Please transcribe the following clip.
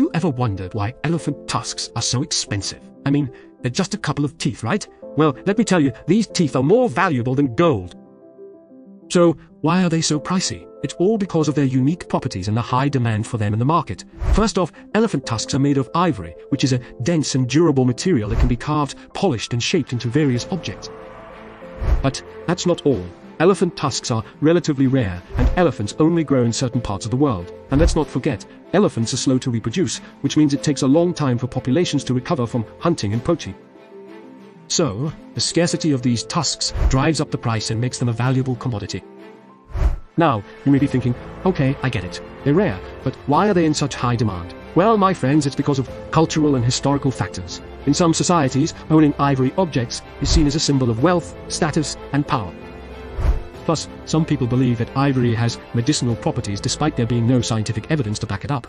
Have you ever wondered why elephant tusks are so expensive? I mean, they're just a couple of teeth, right? Well, let me tell you, these teeth are more valuable than gold. So, why are they so pricey? It's all because of their unique properties and the high demand for them in the market. First off, elephant tusks are made of ivory, which is a dense and durable material that can be carved, polished, and shaped into various objects. But that's not all. Elephant tusks are relatively rare, and elephants only grow in certain parts of the world. And let's not forget, elephants are slow to reproduce, which means it takes a long time for populations to recover from hunting and poaching. So, the scarcity of these tusks drives up the price and makes them a valuable commodity. Now, you may be thinking, okay, I get it. They're rare, but why are they in such high demand? Well, my friends, it's because of cultural and historical factors. In some societies, owning ivory objects is seen as a symbol of wealth, status, and power. Plus, some people believe that ivory has medicinal properties despite there being no scientific evidence to back it up.